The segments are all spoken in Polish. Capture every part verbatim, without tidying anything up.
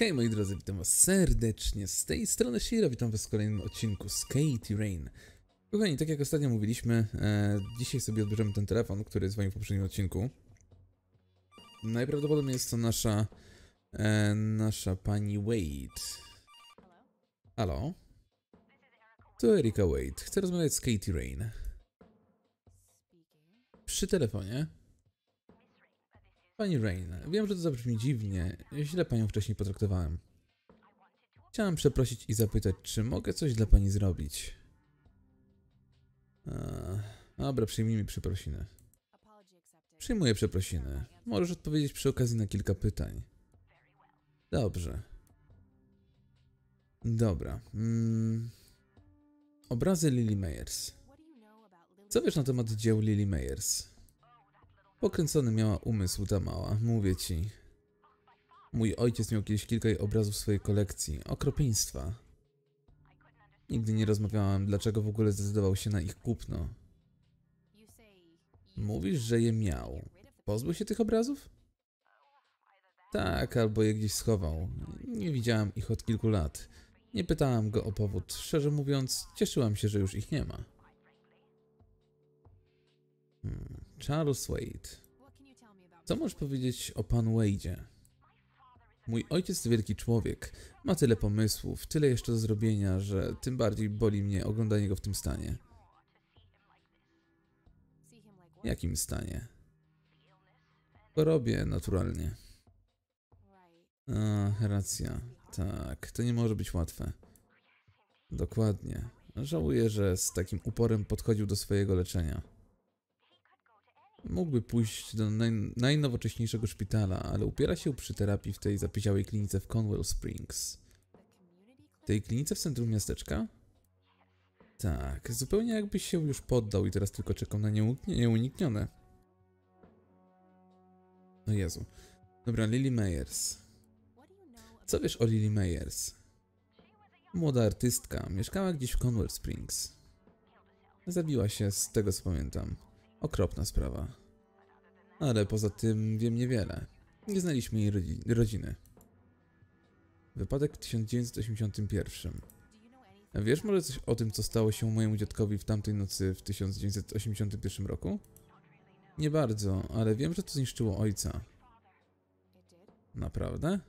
Hej moi drodzy, witam was serdecznie, z tej strony Shira, witam was w kolejnym odcinku z Kathy Rain. Kochani, tak jak ostatnio mówiliśmy, e, dzisiaj sobie odbierzemy ten telefon, który dzwonił w poprzednim odcinku. Najprawdopodobniej jest to nasza, e, nasza pani Wade. Halo? To Erika Wade, chcę rozmawiać z Kathy Rain. Przy telefonie. Pani Rain, wiem, że to zabrzmi dziwnie. Źle panią wcześniej potraktowałem. Chciałem przeprosić i zapytać, czy mogę coś dla pani zrobić. A, dobra, przyjmijmy przeprosiny. Przyjmuję przeprosiny. Możesz odpowiedzieć przy okazji na kilka pytań. Dobrze. Dobra. Mm. Obrazy Lily Meyers. Co wiesz na temat dzieł Lily Meyers? Pokręcony miała umysł ta mała, mówię ci. Mój ojciec miał kiedyś kilka jej obrazów w swojej kolekcji, okropieństwa. Nigdy nie rozmawiałam, dlaczego w ogóle zdecydował się na ich kupno. Mówisz, że je miał. Pozbył się tych obrazów? Tak, albo je gdzieś schował. Nie widziałam ich od kilku lat. Nie pytałam go o powód. Szczerze mówiąc, cieszyłam się, że już ich nie ma. Hmm. Charles Wade. Co możesz powiedzieć o panu Wade'zie? Mój ojciec to wielki człowiek. Ma tyle pomysłów, tyle jeszcze do zrobienia, że tym bardziej boli mnie oglądanie go w tym stanie. Jakim stanie? Chorobie, naturalnie. A, racja. Tak, to nie może być łatwe. Dokładnie. Żałuję, że z takim uporem podchodził do swojego leczenia. Mógłby pójść do naj, najnowocześniejszego szpitala, ale upiera się przy terapii w tej zapyziałej klinice w Conwell Springs. Tej klinice w centrum miasteczka? Tak, zupełnie jakbyś się już poddał i teraz tylko czekam na nieuniknione. O Jezu. Dobra, Lily Meyers. Co wiesz o Lily Meyers? Młoda artystka, mieszkała gdzieś w Conwell Springs. Zabiła się, z tego co pamiętam. Okropna sprawa. Ale poza tym wiem niewiele. Nie znaliśmy jej rodziny. Wypadek w tysiąc dziewięćset osiemdziesiątym pierwszym. Wiesz może coś o tym, co stało się mojemu dziadkowi w tamtej nocy w tysiąc dziewięćset osiemdziesiątym pierwszym roku? Nie bardzo, ale wiem, że to zniszczyło ojca. Naprawdę?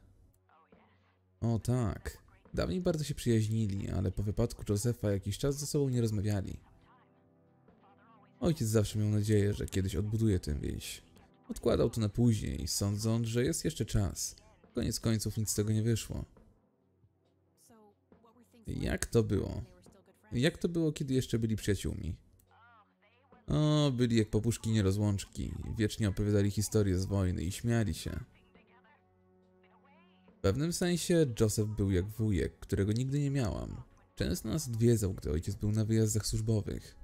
O tak. Dawniej bardzo się przyjaźnili, ale po wypadku Josefa jakiś czas ze sobą nie rozmawiali. Ojciec zawsze miał nadzieję, że kiedyś odbuduje tę więź. Odkładał to na później, sądząc, że jest jeszcze czas. Koniec końców nic z tego nie wyszło. Jak to było? Jak to było, kiedy jeszcze byli przyjaciółmi? O, byli jak papuszki nierozłączki. Wiecznie opowiadali historie z wojny i śmiali się. W pewnym sensie Joseph był jak wujek, którego nigdy nie miałam. Często nas odwiedzał, gdy ojciec był na wyjazdach służbowych.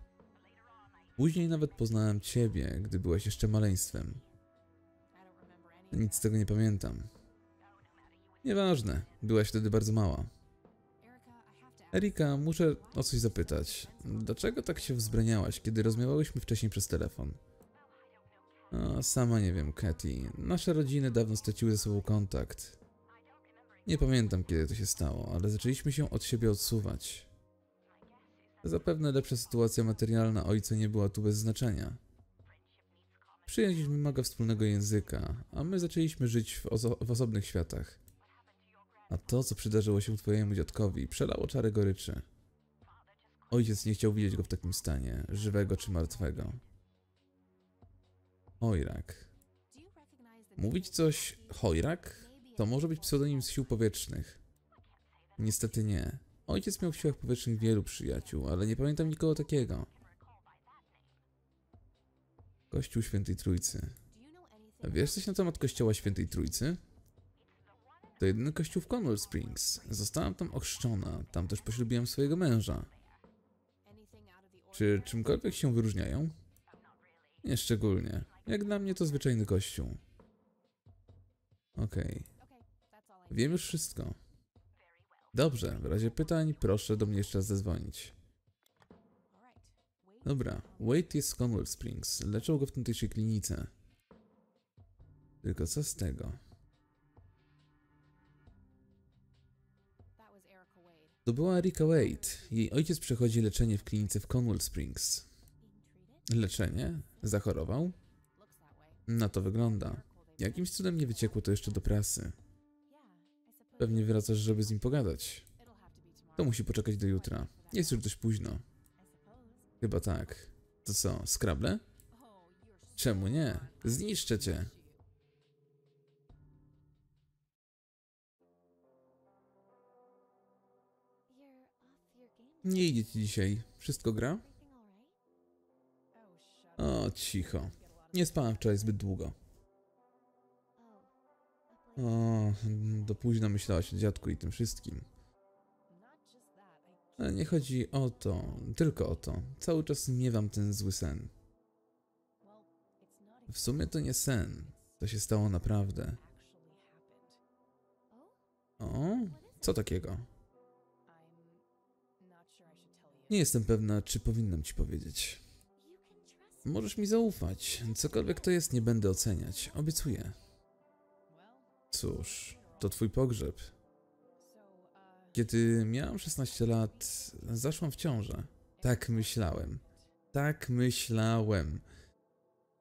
Później nawet poznałem ciebie, gdy byłeś jeszcze maleństwem. Nic z tego nie pamiętam. Nieważne, byłaś wtedy bardzo mała. Erika, muszę o coś zapytać. Dlaczego tak się wzbraniałaś, kiedy rozmawiałyśmy wcześniej przez telefon? A, sama nie wiem, Kathy. Nasze rodziny dawno straciły ze sobą kontakt. Nie pamiętam, kiedy to się stało, ale zaczęliśmy się od siebie odsuwać. Zapewne lepsza sytuacja materialna ojca nie była tu bez znaczenia. Przyjaźń wymaga wspólnego języka, a my zaczęliśmy żyć w, oso w osobnych światach. A to, co przydarzyło się twojemu dziadkowi, przelało czarę goryczy. Ojciec nie chciał widzieć go w takim stanie, żywego czy martwego. Hojrak. Mówić coś Hojrak? To może być pseudonim z sił powietrznych. Niestety nie. Ojciec miał w siłach powietrznych wielu przyjaciół, ale nie pamiętam nikogo takiego. Kościół Świętej Trójcy. Wiesz coś na temat Kościoła Świętej Trójcy? To jedyny kościół w Conwell Springs. Zostałam tam ochrzczona, tam też poślubiłam swojego męża. Czy czymkolwiek się wyróżniają? Nie szczególnie. Jak dla mnie to zwyczajny kościół. Okej. Wiem już wszystko. Dobrze, w razie pytań proszę do mnie jeszcze raz zadzwonić. Dobra, Wade jest z Conwell Springs. Leczą go w tamtejszej klinice. Tylko co z tego? To była Erika Wade. Jej ojciec przechodzi leczenie w klinice w Conwell Springs. Leczenie? Zachorował? Na to wygląda. Jakimś cudem nie wyciekło to jeszcze do prasy. Pewnie wracasz, żeby z nim pogadać. To musi poczekać do jutra. Jest już dość późno. Chyba tak. To co, skrable? Czemu nie? Zniszczę cię. Nie idzie ci dzisiaj. Wszystko gra? O, cicho. Nie spałam wczoraj zbyt długo. O, do późna myślałaś o dziadku i tym wszystkim. Ale nie chodzi o to, tylko o to. Cały czas miewam ten zły sen. W sumie to nie sen. To się stało naprawdę. O, co takiego? Nie jestem pewna, czy powinnam ci powiedzieć. Możesz mi zaufać. Cokolwiek to jest, nie będę oceniać. Obiecuję. Cóż, to twój pogrzeb. Kiedy miałam szesnaście lat, zaszłam w ciążę. Tak myślałem. Tak myślałem.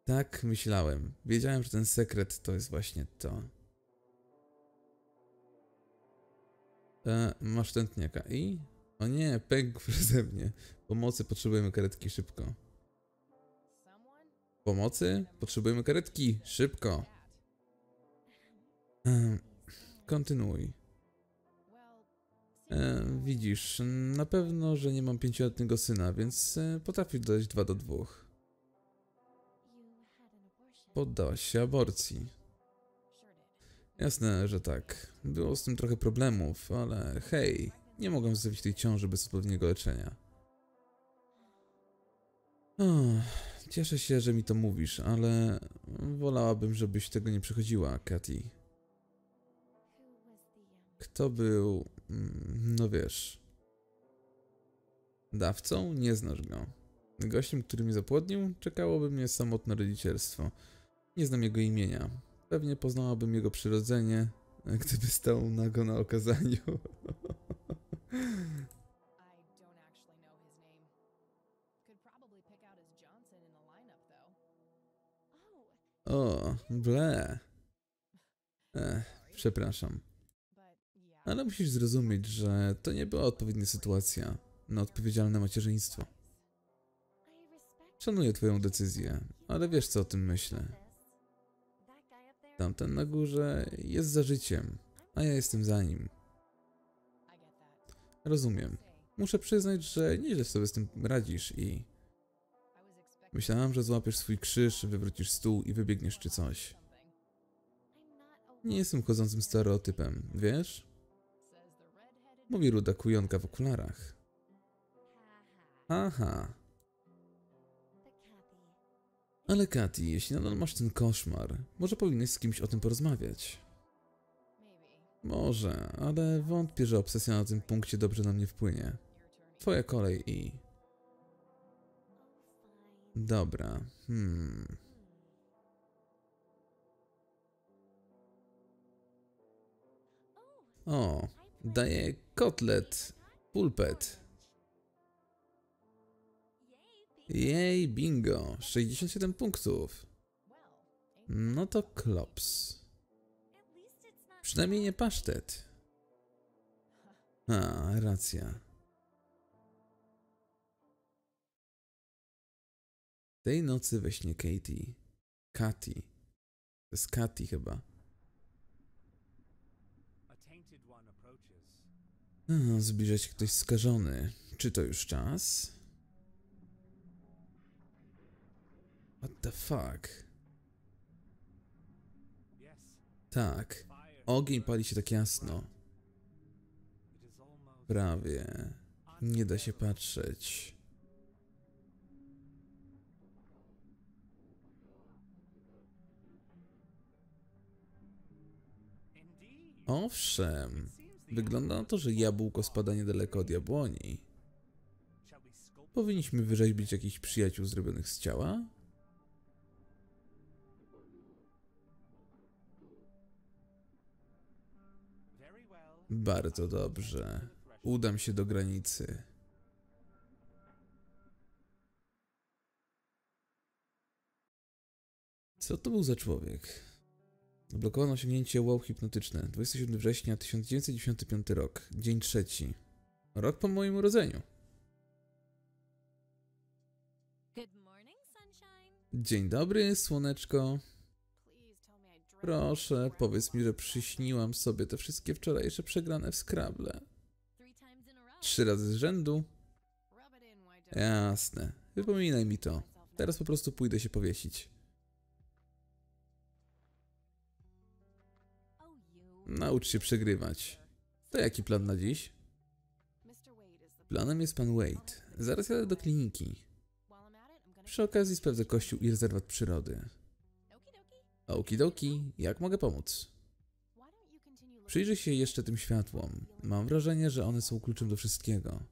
Tak myślałem. Wiedziałem, że ten sekret to jest właśnie to. E, masz tętniaka i... O nie, pękł przeze mnie. Pomocy, potrzebujemy karetki, szybko. Pomocy? Potrzebujemy karetki, szybko. E, kontynuuj. E, widzisz, na pewno, że nie mam pięcioletniego syna, więc potrafisz dodać dwa do dwóch. Poddałaś się aborcji. Jasne, że tak. Było z tym trochę problemów, ale hej, nie mogłem zostawić tej ciąży bez odpowiedniego leczenia. O, cieszę się, że mi to mówisz, ale wolałabym, żebyś tego nie przechodziła, Kathy. Kto był... no wiesz... dawcą? Nie znasz go. Gościem, który mnie zapłodnił, czekałoby mnie samotne rodzicielstwo. Nie znam jego imienia. Pewnie poznałabym jego przyrodzenie, gdyby stał nago na okazaniu. O, ble. Ech, przepraszam. Ale musisz zrozumieć, że to nie była odpowiednia sytuacja na odpowiedzialne macierzyństwo. Szanuję twoją decyzję, ale wiesz, co o tym myślę. Tamten na górze jest za życiem, a ja jestem za nim. Rozumiem. Muszę przyznać, że nieźle sobie z tym radzisz i... Myślałam, że złapiesz swój krzyż, wywrócisz stół i wybiegniesz czy coś. Nie jestem chodzącym stereotypem, wiesz? Mówi ruda kujonka w okularach. Aha. Ale Kathy, jeśli nadal masz ten koszmar, może powinnaś z kimś o tym porozmawiać. Może, ale wątpię, że obsesja na tym punkcie dobrze na mnie wpłynie. Twoja kolej i... Dobra, hmm... O, daję kotlet, pulpet. Jej, bingo, sześćdziesiąt siedem punktów. No to klops. Przynajmniej nie pasztet. A, racja. Tej nocy we śnie Katie. Kathy. To jest Kathy chyba. No, zbliża się ktoś skażony. Czy to już czas? What the fuck? Tak. Ogień pali się tak jasno. Prawie. Nie da się patrzeć. Owszem. Wygląda na to, że jabłko spada niedaleko od jabłoni. Powinniśmy wyrzeźbić jakichś przyjaciół zrobionych z ciała? Bardzo dobrze. Udam się do granicy. Co to był za człowiek? Zablokowano osiągnięcie wow hipnotyczne. dwudziestego siódmego września tysiąc dziewięćset dziewięćdziesiąty piąty rok. Dzień trzeci. Rok po moim urodzeniu. Dzień dobry, słoneczko. Proszę, powiedz mi, że przyśniłam sobie te wszystkie wczorajsze przegrane w Scrabble. Trzy razy z rzędu? Jasne. Wypominaj mi to. Teraz po prostu pójdę się powiesić. Naucz się przegrywać. To jaki plan na dziś? Planem jest pan Wade. Zaraz jadę do kliniki. Przy okazji sprawdzę kościół i rezerwat przyrody. Okidoki, jak mogę pomóc? Przyjrzyj się jeszcze tym światłom. Mam wrażenie, że one są kluczem do wszystkiego.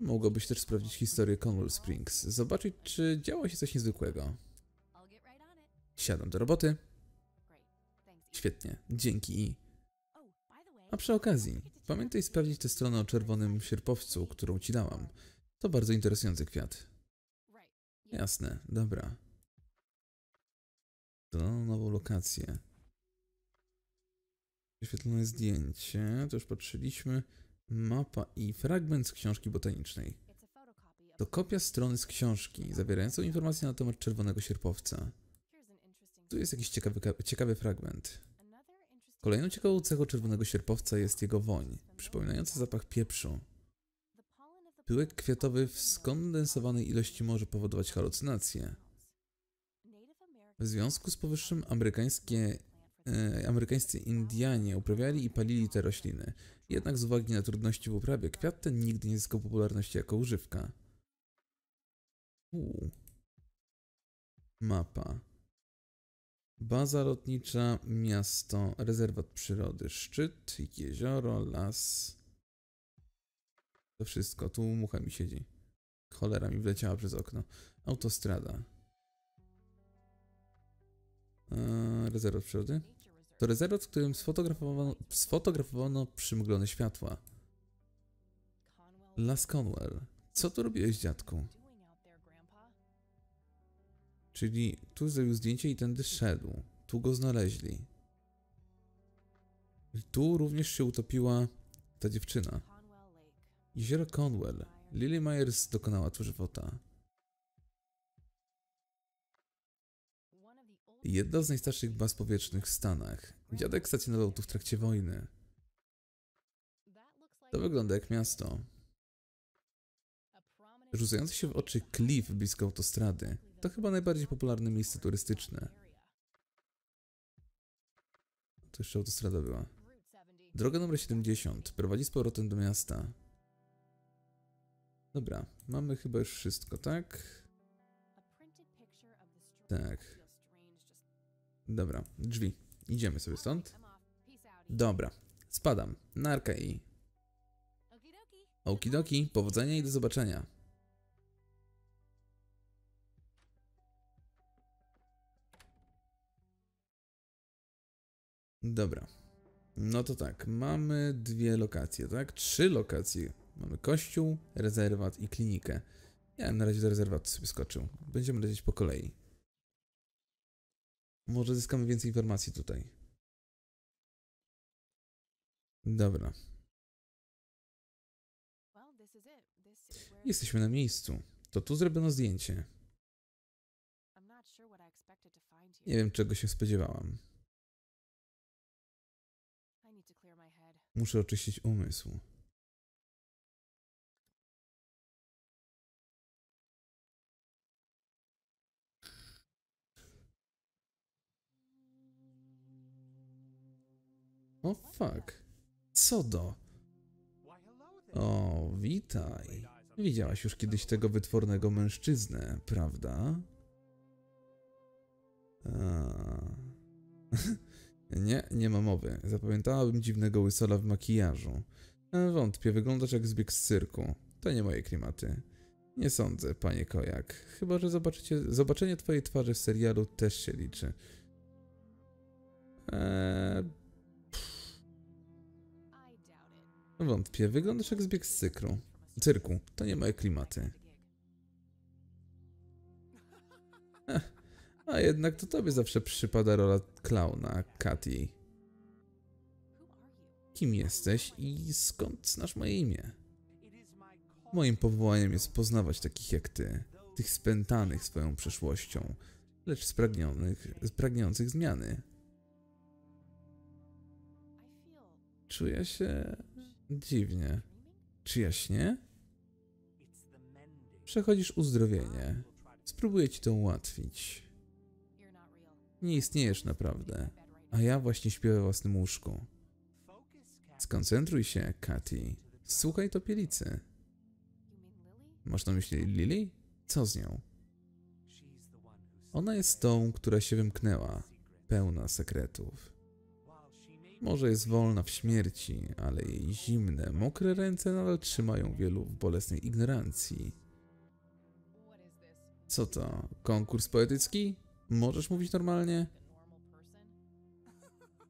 Mogłabyś też sprawdzić historię Conwell Springs. Zobaczyć, czy działo się coś niezwykłego. Siadam do roboty. Świetnie, dzięki. A przy okazji, pamiętaj sprawdzić tę stronę o czerwonym sierpowcu, którą ci dałam. To bardzo interesujący kwiat. Jasne, dobra. Dodano nową lokację. Wyświetlone zdjęcie, to już patrzyliśmy. Mapa i fragment z książki botanicznej. To kopia strony z książki, zawierającą informacje na temat czerwonego sierpowca. Tu jest jakiś ciekawy, ciekawy fragment. Kolejną ciekawą cechą czerwonego sierpowca jest jego woń, przypominająca zapach pieprzu. Pyłek kwiatowy w skondensowanej ilości może powodować halucynacje. W związku z powyższym amerykańskie, e, amerykańscy Indianie uprawiali i palili te rośliny. Jednak z uwagi na trudności w uprawie kwiat ten nigdy nie zyskał popularności jako używka. Uu. Mapa. Baza lotnicza, miasto, rezerwat przyrody, szczyt, jezioro, las. To wszystko. Tu mucha mi siedzi. Cholera mi wleciała przez okno. Autostrada. Eee, rezerwat przyrody. To rezerwat, w którym sfotografowano, sfotografowano przymglone światła. Las Conwell. Co tu robiłeś, dziadku? Czyli tu zrobił zdjęcie i tędy szedł. Tu go znaleźli. I tu również się utopiła ta dziewczyna. Jezioro Conwell. Lily Meyers dokonała tu żywota. Jedna z najstarszych baz powietrznych w Stanach. Dziadek stacjonował tu w trakcie wojny. To wygląda jak miasto. Rzucający się w oczy klif blisko autostrady. To chyba najbardziej popularne miejsce turystyczne. To jeszcze autostrada była. Droga numer siedemdziesiąt prowadzi z powrotem do miasta. Dobra, mamy chyba już wszystko, tak? Tak. Dobra, drzwi. Idziemy sobie stąd. Dobra, spadam. Narka i... Okidoki, powodzenia i do zobaczenia. Dobra. No to tak, mamy dwie lokacje, tak? Trzy lokacje. Mamy kościół, rezerwat i klinikę. Ja na razie do rezerwatu sobie skoczył. Będziemy lecieć po kolei. Może zyskamy więcej informacji tutaj. Dobra. Jesteśmy na miejscu. To tu zrobiono zdjęcie. Nie wiem, czego się spodziewałam. Muszę oczyścić umysł. O fuck. Co do? O, witaj. Widziałaś już kiedyś tego wytwornego mężczyznę, prawda? Nie, nie ma mowy. Zapamiętałabym dziwnego łysola w makijażu. Wątpię, wyglądasz jak zbieg z cyrku. To nie moje klimaty. Nie sądzę, panie Kojak. Chyba, że zobaczycie, zobaczenie twojej twarzy w serialu też się liczy. Eee... Wątpię, wyglądasz jak zbieg z cykru. Cyrku, to nie moje klimaty. Ech, a jednak to tobie zawsze przypada rola klauna, Kathy. Kim jesteś i skąd znasz moje imię? Moim powołaniem jest poznawać takich jak ty, tych spętanych swoją przeszłością, lecz spragnionych, spragnących zmiany. Czuję się dziwnie. Czy ja śnię? Przechodzisz uzdrowienie. Spróbuję ci to ułatwić. Nie istniejesz naprawdę, a ja właśnie śpię we własnym łóżku. Skoncentruj się, Kathy. Słuchaj topielicy. Masz na myśli Lily? Co z nią? Ona jest tą, która się wymknęła, pełna sekretów. Może jest wolna w śmierci, ale jej zimne, mokre ręce nadal trzymają wielu w bolesnej ignorancji. Co to? Konkurs poetycki? Możesz mówić normalnie?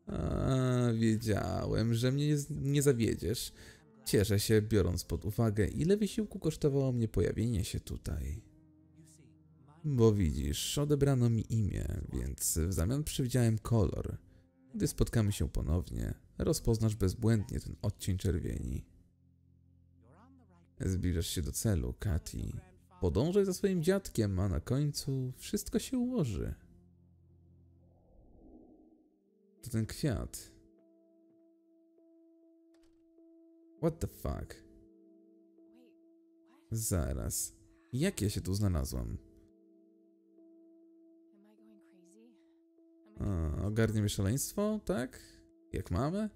A, wiedziałem, że mnie nie zawiedziesz. Cieszę się, biorąc pod uwagę, ile wysiłku kosztowało mnie pojawienie się tutaj. Bo widzisz, odebrano mi imię, więc w zamian przywdziałem kolor. Gdy spotkamy się ponownie, rozpoznasz bezbłędnie ten odcień czerwieni. Zbliżasz się do celu, Kathy. Podążaj za swoim dziadkiem, a na końcu wszystko się ułoży. To ten kwiat. What the fuck? Zaraz. Jak ja się tu znalazłam? A, ogarnie mnie szaleństwo, tak? Jak mamy?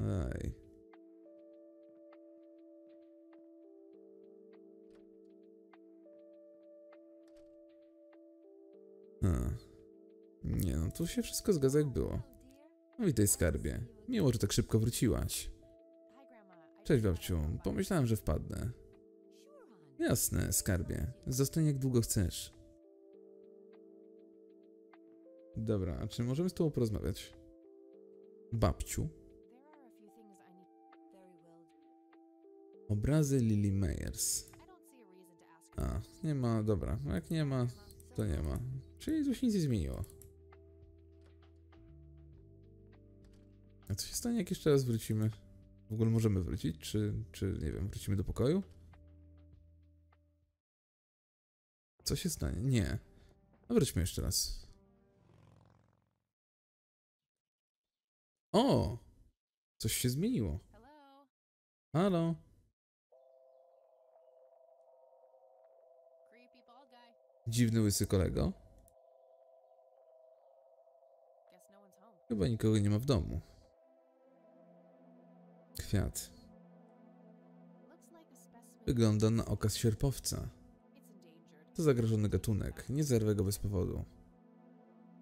Ej. A. Nie no, tu się wszystko zgadza jak było. No, witaj skarbie. Miło, że tak szybko wróciłaś. Cześć babciu, pomyślałem, że wpadnę. Jasne, skarbie. Zostań jak długo chcesz. Dobra, a czy możemy z tobą porozmawiać? Babciu? Obrazy Lily Meyers. A, nie ma, dobra. No jak nie ma, to nie ma. Czyli coś nic nie zmieniło. A co się stanie, jak jeszcze raz wrócimy? W ogóle możemy wrócić? Czy, czy nie wiem, wrócimy do pokoju? Co się stanie? Nie. No wróćmy jeszcze raz. O! Coś się zmieniło. Halo? Dziwny łysy kolego? Chyba nikogo nie ma w domu. Kwiat. Wygląda na okaz sierpowca. To zagrożony gatunek. Nie zerwę go bez powodu.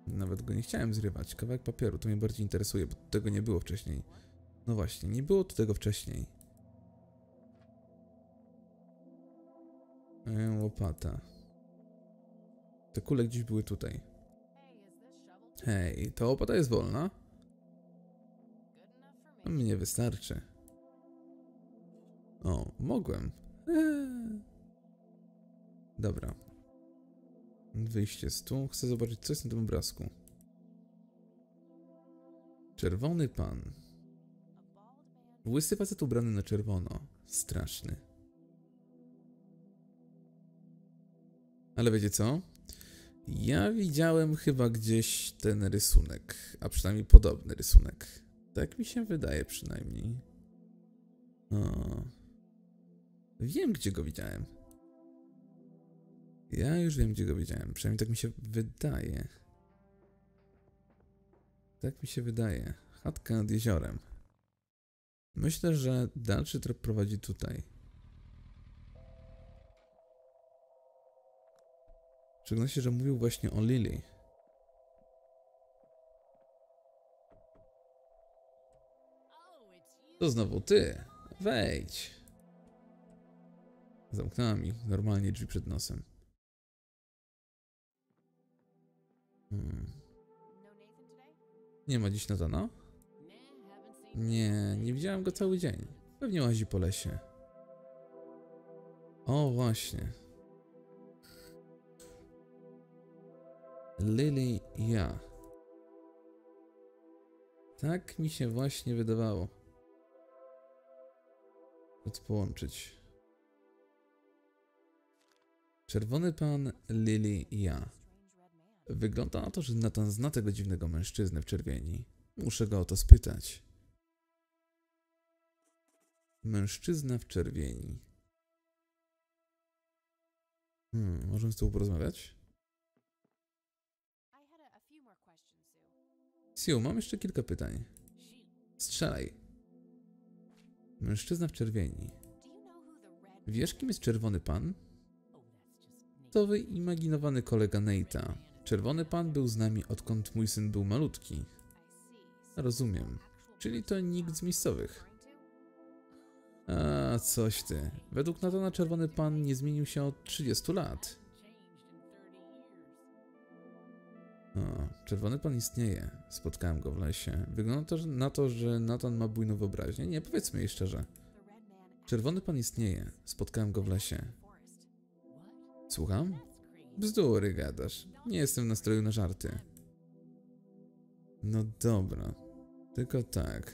Nawet go nie chciałem zrywać. Kawałek papieru to mnie bardziej interesuje, bo tego nie było wcześniej. No właśnie, nie było to tego wcześniej. E, łopata. Te kule gdzieś były tutaj. Hej, ta łopata jest wolna? Mnie wystarczy. O, mogłem. Eee. Dobra. Wyjście z tu. Chcę zobaczyć, co jest na tym obrazku. Czerwony pan. Łysy facet ubrany na czerwono. Straszny. Ale wiecie co? Ja widziałem chyba gdzieś ten rysunek. A przynajmniej podobny rysunek. Tak mi się wydaje przynajmniej. O. Wiem, gdzie go widziałem. Ja już wiem, gdzie go widziałem. Przynajmniej tak mi się wydaje. Tak mi się wydaje. Chatka nad jeziorem. Myślę, że dalszy trop prowadzi tutaj. Przygląda się, że mówił właśnie o Lily. To znowu ty. Wejdź. Zamknęła mi normalnie drzwi przed nosem. Hmm. Nie ma dziś Nathana? Nie, nie widziałem go cały dzień. Pewnie łazi po lesie. O, właśnie. Lily i ja. Tak mi się właśnie wydawało. Połączyć. Czerwony pan, Lily i ja. Wygląda na to, że Nathan zna tego dziwnego mężczyznę w czerwieni. Muszę go o to spytać. Mężczyzna w czerwieni. Hmm, możemy z tobą porozmawiać? Sue, mam jeszcze kilka pytań. Strzelaj. Mężczyzna w czerwieni. Wiesz, kim jest czerwony pan? To wyimaginowany kolega Nate'a. Czerwony pan był z nami, odkąd mój syn był malutki. Rozumiem. Czyli to nikt z miejscowych. A, coś ty. Według Nathana czerwony pan nie zmienił się od trzydziestu lat. O, czerwony pan istnieje. Spotkałem go w lesie. Wygląda na to, że Nathan ma bujną wyobraźnię. Nie, powiedzmy jej szczerze. Czerwony pan istnieje. Spotkałem go w lesie. Słucham? Bzdury gadasz. Nie jestem w nastroju na żarty. No dobra. Tylko tak.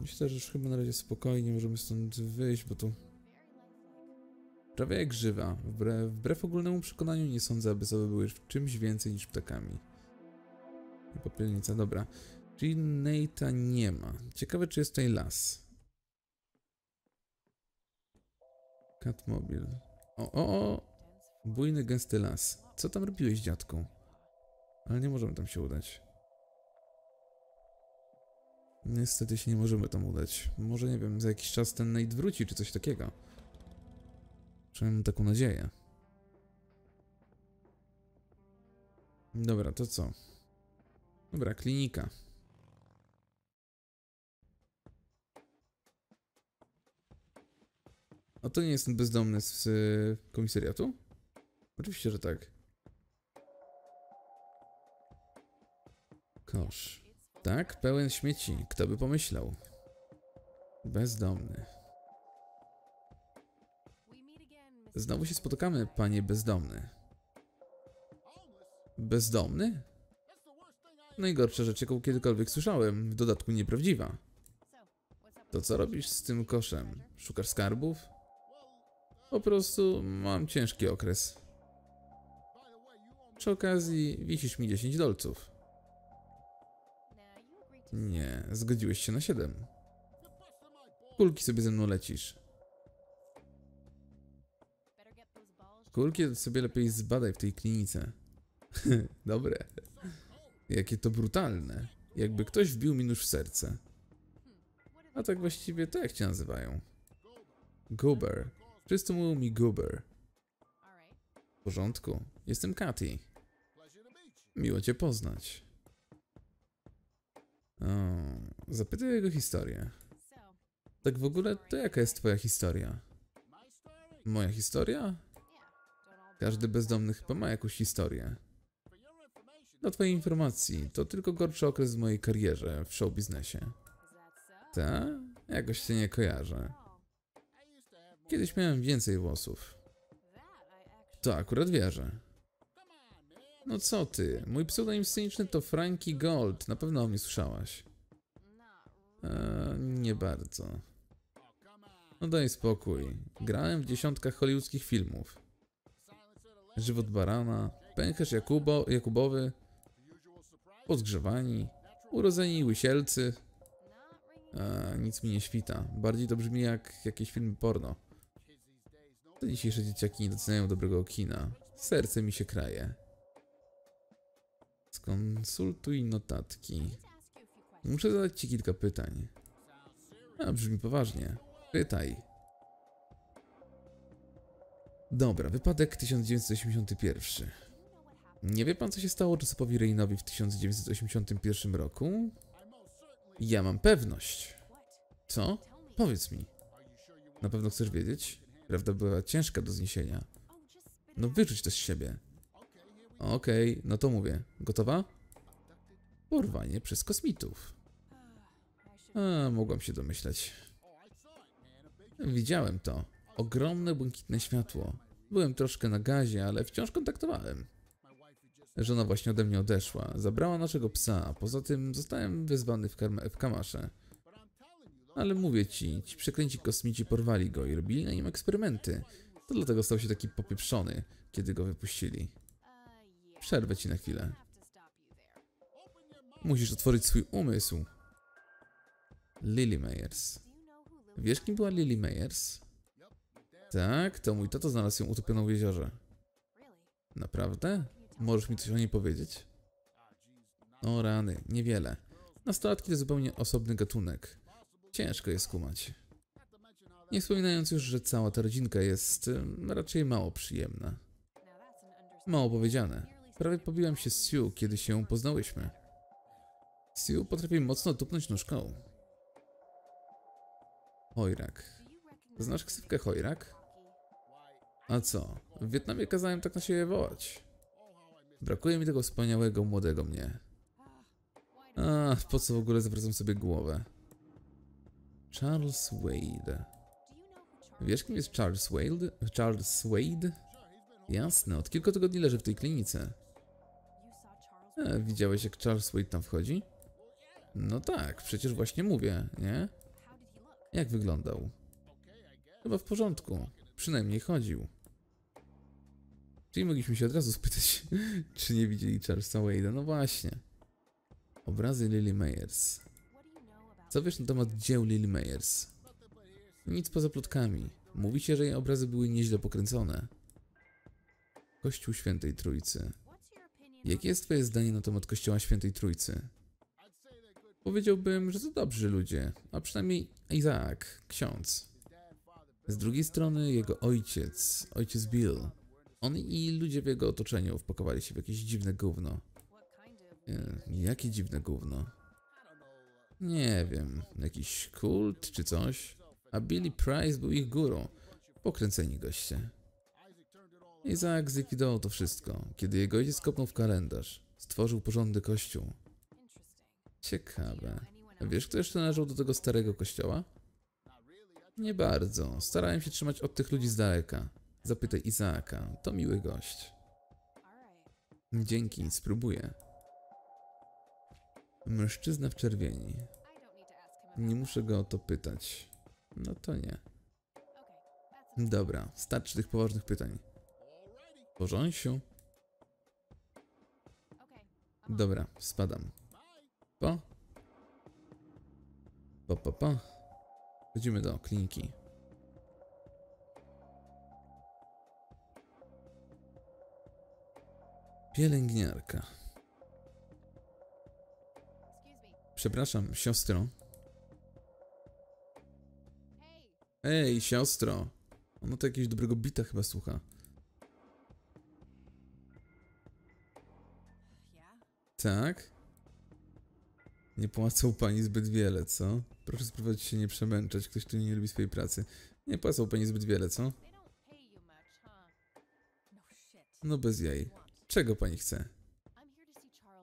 Myślę, że już chyba na razie spokojnie możemy stąd wyjść, bo tu prawie jak żywa. Wbrew, wbrew ogólnemu przekonaniu nie sądzę, aby sobie były w czymś więcej niż ptakami. Popielnica, dobra. Czyli Nate'a nie ma. Ciekawe, czy jest tutaj las. Catmobil. O, o, o! Bujny, gęsty las. Co tam robiłeś, dziadku? Ale nie możemy tam się udać. Niestety się nie możemy tam udać. Może, nie wiem, za jakiś czas ten Nate wróci, czy coś takiego. Przynajmniej taką nadzieję. Dobra, to co? Dobra, klinika. A to nie jest ten bezdomny z komisariatu? Oczywiście, że tak. Kosz. Tak, pełen śmieci. Kto by pomyślał? Bezdomny. Znowu się spotykamy, panie bezdomny. Bezdomny? Najgorsza rzecz, jaką kiedykolwiek słyszałem. W dodatku nieprawdziwa. To co robisz z tym koszem? Szukasz skarbów? Po prostu mam ciężki okres. Przy okazji wisisz mi dziesięć dolców. Nie, zgodziłeś się na siedem. Kulki sobie ze mną lecisz. Kulki sobie lepiej zbadaj w tej klinice. Dobre. Jakie to brutalne. Jakby ktoś wbił mi nóż w serce. A tak właściwie to jak cię nazywają? Goober. Wszyscy mówią mi Goober. W porządku. Jestem Kathy. Miło cię poznać. O, zapytaj o jego historię. Tak w ogóle, to jaka jest twoja historia? Moja historia? Każdy bezdomny chyba ma jakąś historię. Dla twojej informacji, to tylko gorszy okres w mojej karierze w showbiznesie. Ta? Jakoś się nie kojarzę. Kiedyś miałem więcej włosów. To akurat wierzę. No co ty? Mój pseudonim sceniczny to Frankie Gold. Na pewno o mnie słyszałaś. Eee, nie bardzo. No daj spokój. Grałem w dziesiątkach hollywoodzkich filmów. Żywot Barana, Pęcherz Jakubo, Jakubowy, Podgrzewani, Urodzeni Łysielcy. Eee, nic mi nie świta. Bardziej to brzmi jak jakieś filmy porno. Te dzisiejsze dzieciaki nie doceniają dobrego kina. Serce mi się kraje. Skonsultuj notatki. Muszę zadać ci kilka pytań. A, brzmi poważnie. Pytaj. Dobra, wypadek tysiąc dziewięćset osiemdziesiąty pierwszy. Nie wie pan, co się stało Josefowi Rainowi w tysiąc dziewięćset osiemdziesiątym pierwszym roku? Ja mam pewność. Co? Powiedz mi. Na pewno chcesz wiedzieć? Prawda była ciężka do zniesienia. No wyrzuć to z siebie. Okej, okay, no to mówię. Gotowa? Porwanie przez kosmitów. A, mogłam się domyślać. Widziałem to. Ogromne błękitne światło. Byłem troszkę na gazie, ale wciąż kontaktowałem. Żona właśnie ode mnie odeszła. Zabrała naszego psa, a poza tym zostałem wezwany w, w kamasze. Ale mówię ci, ci przeklęci kosmici porwali go i robili na nim eksperymenty. To dlatego stał się taki popieprzony, kiedy go wypuścili. Przerwę ci na chwilę. Musisz otworzyć swój umysł. Lily Meyers. Wiesz, kim była Lily Meyers? Tak, to mój tato znalazł ją utopioną w jeziorze. Naprawdę? Możesz mi coś o niej powiedzieć? O rany, niewiele. Nastolatki to zupełnie osobny gatunek. Ciężko je skumać. Nie wspominając już, że cała ta rodzinka jest raczej mało przyjemna. Mało powiedziane. Prawie pobiłem się z Sue, kiedy się poznałyśmy. Sue potrafi mocno tupnąć nóżką. Hojrak. Znasz ksywkę Hojrak? A co? W Wietnamie kazałem tak na siebie wołać. Brakuje mi tego wspaniałego młodego mnie. A po co w ogóle zawracam sobie głowę? Charles Wade. Wiesz, kim jest Charles Wade? Charles Wade? Jasne, od kilku tygodni leży w tej klinice. A, widziałeś, jak Charles Wade tam wchodzi? No tak, przecież właśnie mówię, nie? Jak wyglądał? Chyba w porządku. Przynajmniej chodził. Czyli mogliśmy się od razu spytać, czy nie widzieli Charlesa Wade'a. No właśnie. Obrazy Lily Meyers. Co wiesz na temat dzieł Lily Meyers? Nic poza plotkami. Mówi się, że jej obrazy były nieźle pokręcone. Kościół Świętej Trójcy. Jakie jest twoje zdanie na temat Kościoła Świętej Trójcy? Powiedziałbym, że to dobrzy ludzie, a przynajmniej Isaac, ksiądz. Z drugiej strony jego ojciec, ojciec Bill. On i ludzie w jego otoczeniu wpakowali się w jakieś dziwne gówno. E, jakie dziwne gówno? Nie wiem, jakiś kult czy coś. A Billy Price był ich górą. Pokręceni goście. Isaac zlikwidował to wszystko, kiedy jego ojciec kopnął w kalendarz. Stworzył porządny kościół. Ciekawe. Wiesz, kto jeszcze należał do tego starego kościoła? Nie bardzo. Starałem się trzymać od tych ludzi z daleka. Zapytaj Izaaka. To miły gość. Dzięki, spróbuję. Mężczyzna w czerwieni. Nie muszę go o to pytać. No to nie. Dobra, starczy tych poważnych pytań. W porządku. Dobra, spadam. Pa. Pa, pa, pa. Chodzimy do kliniki. Pielęgniarka. Przepraszam, siostro. Ej, siostro. Ona to jakiegoś dobrego bita chyba słucha. Tak? Nie płacą pani zbyt wiele, co? Proszę spróbować się nie przemęczać, ktoś tu nie lubi swojej pracy. Nie płacą pani zbyt wiele, co? No bez jaj. Czego pani chce?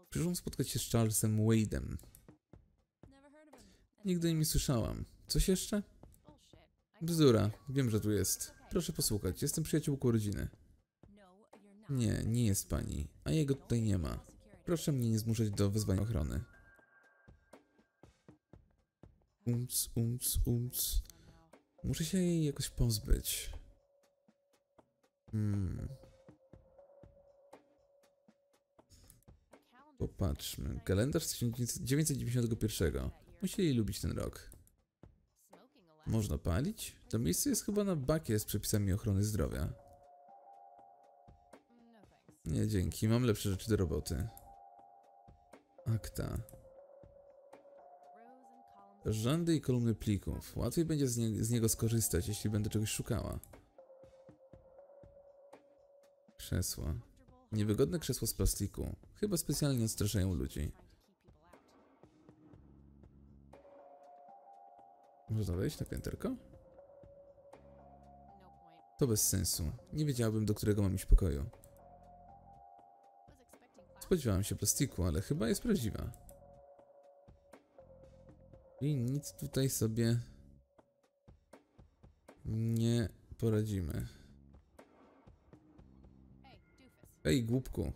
Przyszłam spotkać się z Charlesem Wade'em. Nigdy nie słyszałam. Coś jeszcze? Bzdura. Wiem, że tu jest. Proszę posłuchać. Jestem przyjaciółką rodziny. Nie, nie jest pani. A jego tutaj nie ma. Proszę mnie nie zmuszać do wezwania ochrony. Umc, umc, umc. Muszę się jej jakoś pozbyć. Hmm... Popatrzmy. Kalendarz z tysiąc dziewięćset dziewięćdziesiątego pierwszego. Musieli lubić ten rok. Można palić? To miejsce jest chyba na bakier z przepisami ochrony zdrowia. Nie, dzięki. Mam lepsze rzeczy do roboty. Akta. Rzędy i kolumny plików. Łatwiej będzie z, nie z niego skorzystać, jeśli będę czegoś szukała. Krzesła. Niewygodne krzesło z plastiku. Chyba specjalnie odstraszają ludzi. Można wejść na pięterko? To bez sensu. Nie wiedziałabym, do którego mam iść pokoju. Spodziewałem się plastiku, ale chyba jest prawdziwa. I nic tutaj sobie nie poradzimy. Ej, głupku.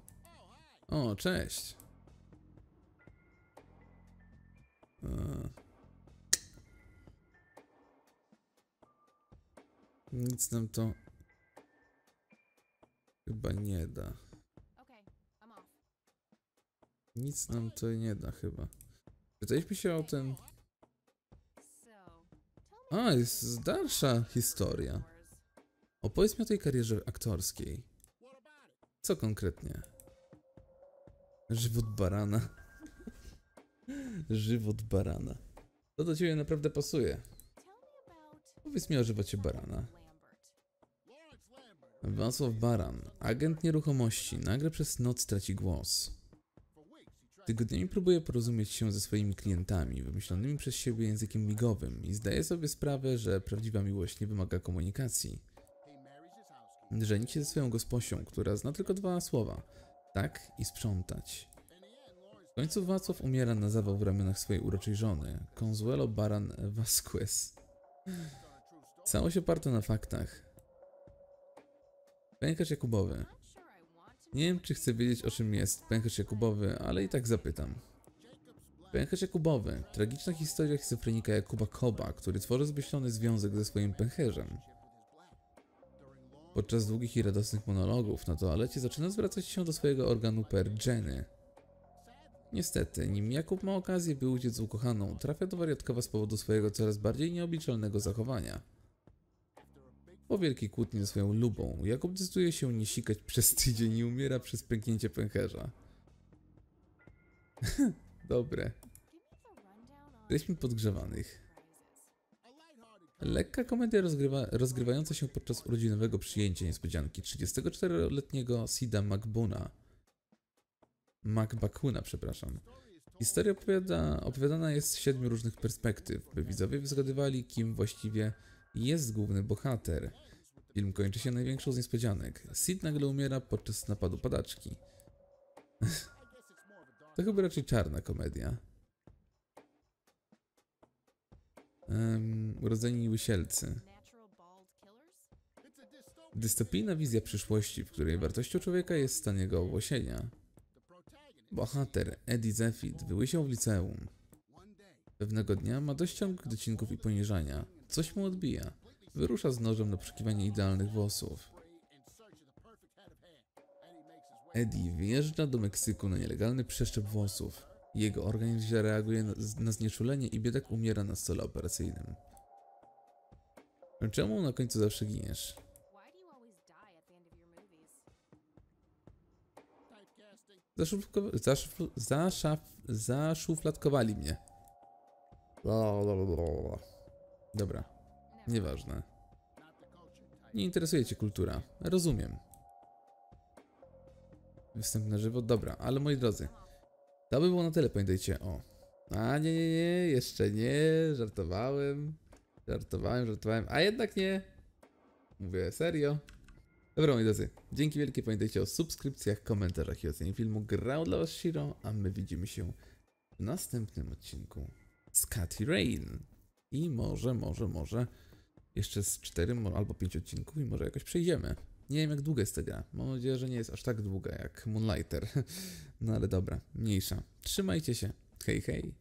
O, cześć. A. Nic nam to chyba nie da. Nic nam to nie da chyba. Pytaliśmy się o ten... A, jest dalsza historia. Opowiedz mi o tej karierze aktorskiej. Co konkretnie? Żywot barana. Żywot barana. To do ciebie naprawdę pasuje. Powiedz mi o żywocie barana. Wacław Baran, agent nieruchomości, nagle przez noc traci głos. Tygodniami próbuje porozumieć się ze swoimi klientami, wymyślonymi przez siebie językiem migowym i zdaje sobie sprawę, że prawdziwa miłość nie wymaga komunikacji. Żeni się ze swoją gosposią, która zna tylko dwa słowa. Tak i sprzątać. W końcu Wacław umiera na zawał w ramionach swojej uroczej żony, Consuelo Baran Vasquez. Całość oparta na faktach. Pęcherz Jakubowy. Nie wiem, czy chcę wiedzieć, o czym jest Pęcherz Jakubowy, ale i tak zapytam. Pęcherz Jakubowy. Tragiczna historia schizofrenika Jakuba Koba, który tworzy zmyślony związek ze swoim pęcherzem. Podczas długich i radosnych monologów na toalecie zaczyna zwracać się do swojego organu per Jenny. Niestety, nim Jakub ma okazję, by uciec z ukochaną, trafia do wariatkowa z powodu swojego coraz bardziej nieobliczalnego zachowania. Po wielkiej kłótni ze swoją lubą, Jakub decyduje się nie sikać przez tydzień i umiera przez pęknięcie pęcherza. Dobre. Jesteśmy podgrzewanych. Lekka komedia rozgrywa, rozgrywająca się podczas urodzinowego przyjęcia niespodzianki trzydziestoczteroletniego Sida Magbuna. Magbakuna, przepraszam. Historia opowiada, opowiadana jest z siedmiu różnych perspektyw, by widzowie zgadywali, kim właściwie jest główny bohater. Film kończy się największą z niespodzianek. Sid nagle umiera podczas napadu padaczki. To chyba raczej czarna komedia. Um, Urodzeni Łysielcy. Dystopijna wizja przyszłości, w której wartością człowieka jest stan jego owłosienia. Bohater Eddie Zephyt wyłysiał w liceum. Pewnego dnia ma dość ciągłych docinków i poniżania. Coś mu odbija. Wyrusza z nożem na poszukiwanie idealnych włosów. Eddie wyjeżdża do Meksyku na nielegalny przeszczep włosów. Jego organizm reaguje na znieczulenie i biedak umiera na stole operacyjnym. Czemu na końcu zawsze giniesz? Zaszufladkowali zaszaf zaszuf mnie. Dobra, nieważne. Nie interesuje cię kultura, rozumiem. Występ na żywo, dobra, ale moi drodzy, to by było na tyle, pamiętajcie o... A nie, nie, nie, jeszcze nie, żartowałem, żartowałem, żartowałem, a jednak nie. Mówię serio. Dobra, moi drodzy, dzięki wielkie, pamiętajcie o subskrypcjach, komentarzach i ocenie filmu. Grał dla was Shiro, a my widzimy się w następnym odcinku z Kathy Rain. I może, może, może jeszcze z czterech albo pięciu odcinków i może jakoś przejdziemy. Nie wiem, jak długa jest ta gra. Mam nadzieję, że nie jest aż tak długa jak Moonlighter. No ale dobra, mniejsza. Trzymajcie się. Hej, hej.